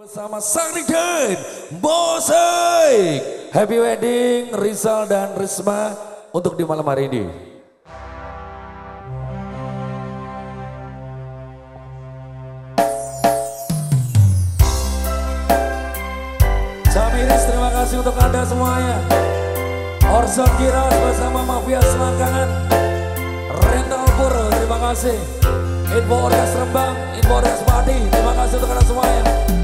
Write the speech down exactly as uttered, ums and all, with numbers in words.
Bersama Sangri dan Mosaik. Happy Wedding Rizal dan Risma untuk di malam hari ini. Jamiris, terima kasih untuk Anda semuanya. Orson Kiras bersama Mafia Selangkangan. Rental Puro, terima kasih. Info Orkes Rembang, Info Orkes Pati, terima kasih untuk Anda semuanya.